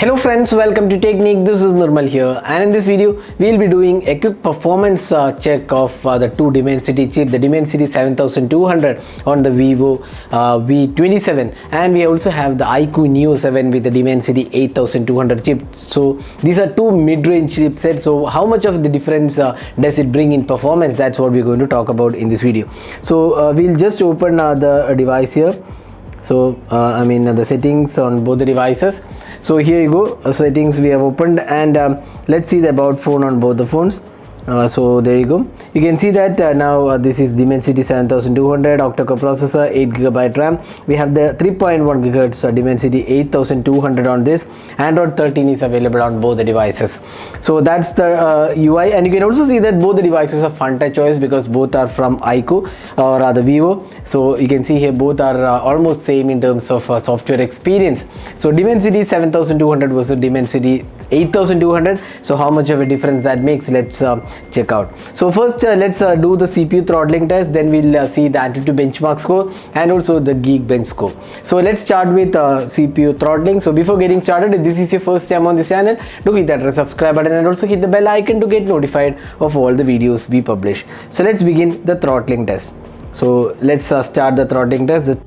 Hello friends, welcome to Technique. This is Nirmal here, and in this video we will be doing a quick performance check of the two Dimensity chip, the Dimensity 7200 on the vivo V27, and we also have the iQOO Neo 7 with the Dimensity 8200 chip. So these are two mid-range chipsets, so how much of the difference does it bring in performance? That's what we're going to talk about in this video. So we'll just open the device here. So the settings on both the devices. So here you go, settings we have opened, and let's see the about phone on both the phones. So there you go, you can see that now this is Dimensity 7200 octa-core processor, 8GB RAM. We have the 3.1 GHz Dimensity 8200 on this. Android 13 is available on both the devices. So that's the UI, and you can also see that both the devices are Fanta choice because both are from iQOO or the Vivo. So you can see here both are almost same in terms of software experience. So Dimensity 7200 versus Dimensity 8200, so how much of a difference that makes, let's check out. So first let's do the CPU throttling test, then we'll see the Antutu benchmark score and also the Geekbench score. So let's start with CPU throttling. So before getting started, if this is your first time on this channel, do hit that subscribe button and also hit the bell icon to get notified of all the videos we publish. So let's begin the throttling test. So let's start the throttling test.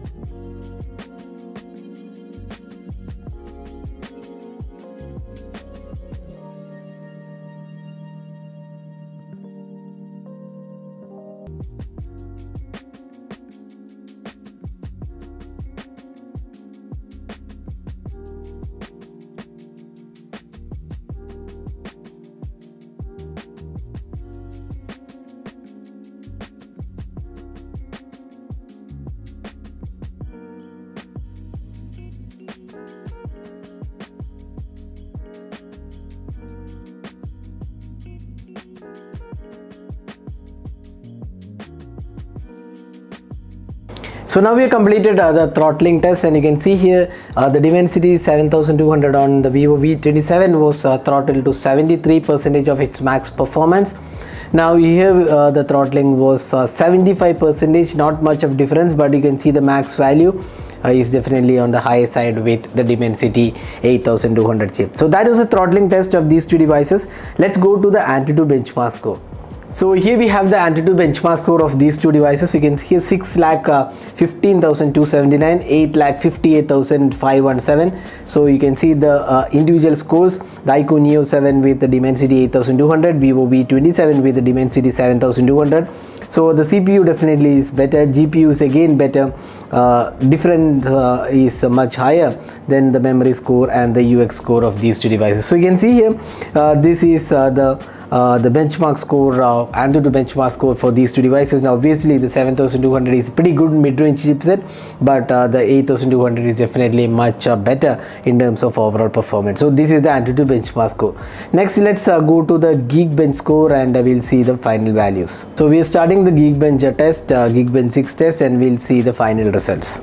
So now we have completed the throttling test, and you can see here the Dimensity 7200 on the Vivo V27 was throttled to 73% of its max performance. Now here the throttling was 75%, not much of difference, but you can see the max value is definitely on the high side with the Dimensity 8200 chip. So that was a throttling test of these two devices. Let's go to the Antutu benchmark score. So here we have the Antutu benchmark score of these two devices. You can see 6,15,279, 8,58,517. So you can see the individual scores, the iQOO Neo 7 with the Dimensity 8200, Vivo V27 with the Dimensity 7200. So the CPU definitely is better, GPU is again better, different is much higher than the memory score and the UX score of these two devices. So you can see here this is the benchmark score, Antutu benchmark score for these two devices. Now obviously the 7200 is a pretty good mid-range chipset, but the 8200 is definitely much better in terms of overall performance. So this is the Antutu benchmark score. Next let's go to the Geekbench score, and we'll see the final values. So we are starting the Geekbench test, Geekbench 6 test, and we'll see the final results.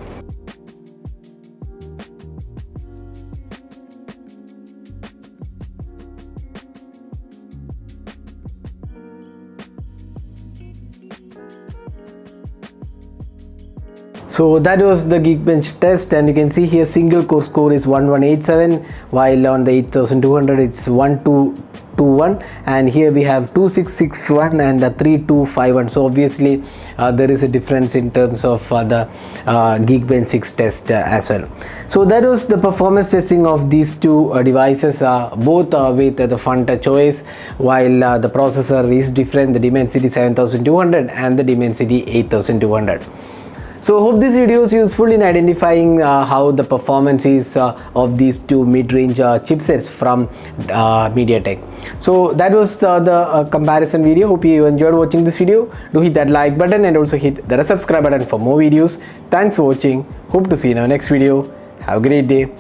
So that was the Geekbench test, and you can see here single core score is 1187, while on the 8200 it's 1221, and here we have 2661 and 3251. So obviously there is a difference in terms of the Geekbench 6 test as well. So that was the performance testing of these two devices, both with the Fanta choice, while the processor is different, the Dimensity 7200 and the Dimensity 8200. So hope this video is useful in identifying how the performance is of these two mid-range chipsets from MediaTek. So that was the comparison video. Hope you enjoyed watching this video. Do hit that like button and also hit the subscribe button for more videos. Thanks for watching. Hope to see you in our next video. Have a great day.